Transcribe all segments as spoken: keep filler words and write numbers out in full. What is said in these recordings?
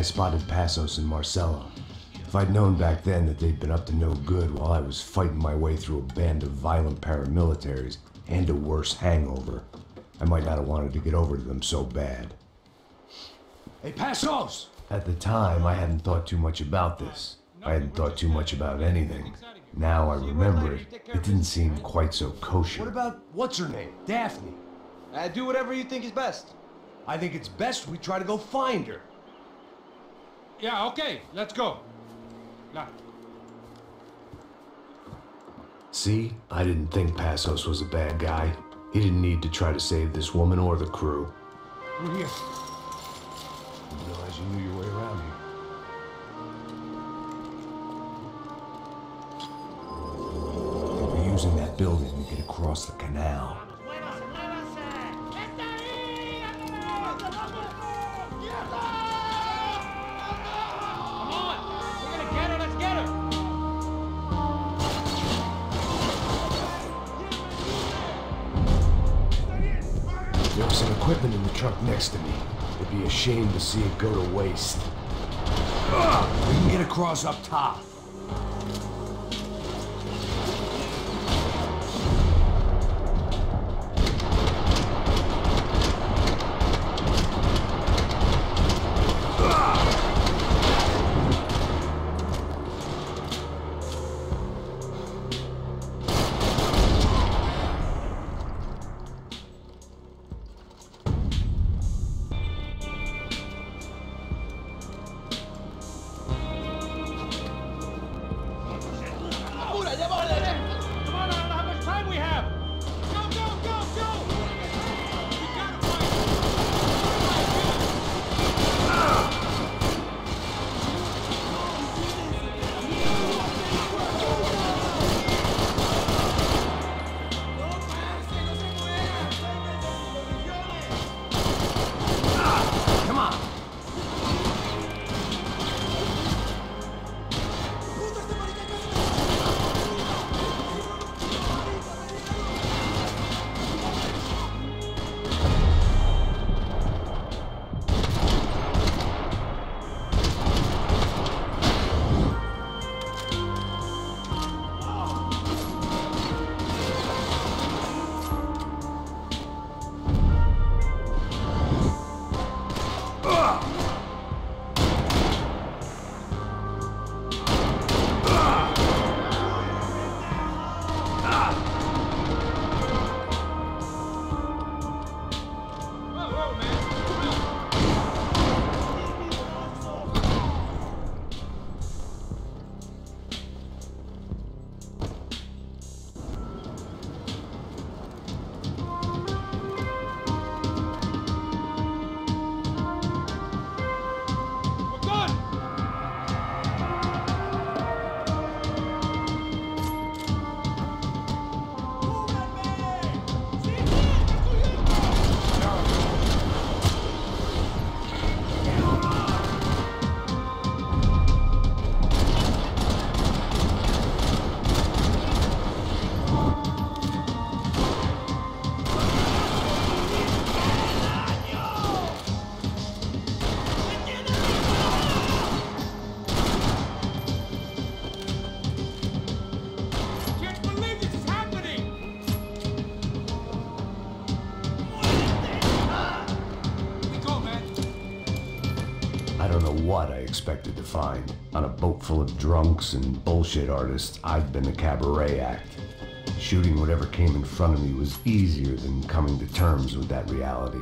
I spotted Passos and Marcella. If I'd known back then that they'd been up to no good while I was fighting my way through a band of violent paramilitaries and a worse hangover, I might not have wanted to get over to them so bad. Hey, Passos! At the time, I hadn't thought too much about this. I hadn't thought too much about anything. Now I remember it, it didn't seem quite so kosher. What about what's her name? Daphne? Uh, do whatever you think is best. I think it's best we try to go find her. Yeah, okay, let's go. Nah. See, I didn't think Passos was a bad guy. He didn't need to try to save this woman or the crew. We're here. I didn't realize you knew your way around here. We're using that building to get across the canal. There was some equipment in the truck next to me. It'd be a shame to see it go to waste. Ugh! We can get across up top. What I expected to find on a boat full of drunks and bullshit artists, I'd been the cabaret act. Shooting whatever came in front of me was easier than coming to terms with that reality.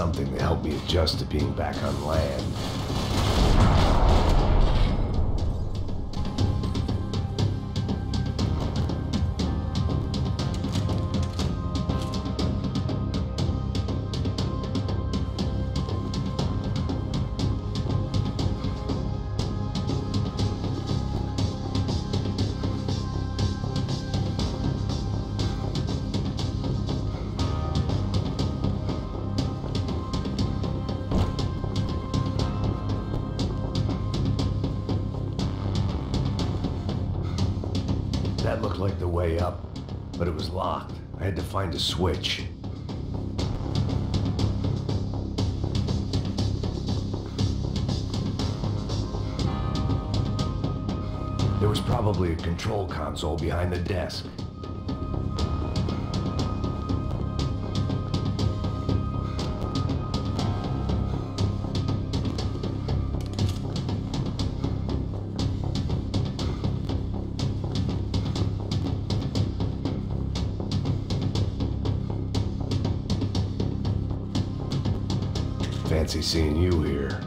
something to help me adjust to being back on land. That looked like the way up, but it was locked. I had to find a switch. There was probably a control console behind the desk. Fancy seeing you here.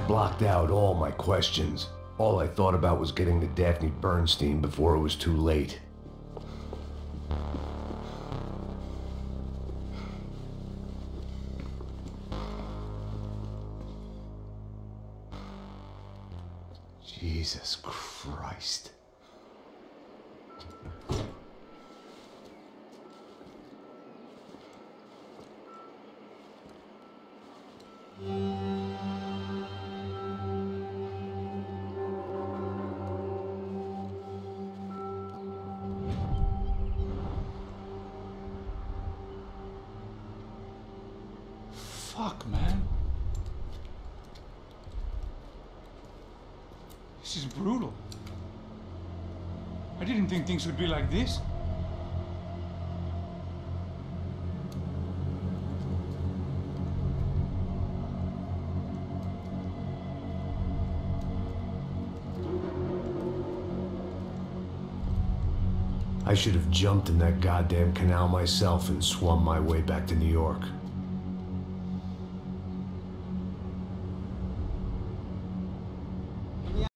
blocked out all my questions. All I thought about was getting to Daphne Bernstein before it was too late. Jesus Christ. Fuck, man. This is brutal. I didn't think things would be like this. I should have jumped in that goddamn canal myself and swum my way back to New York.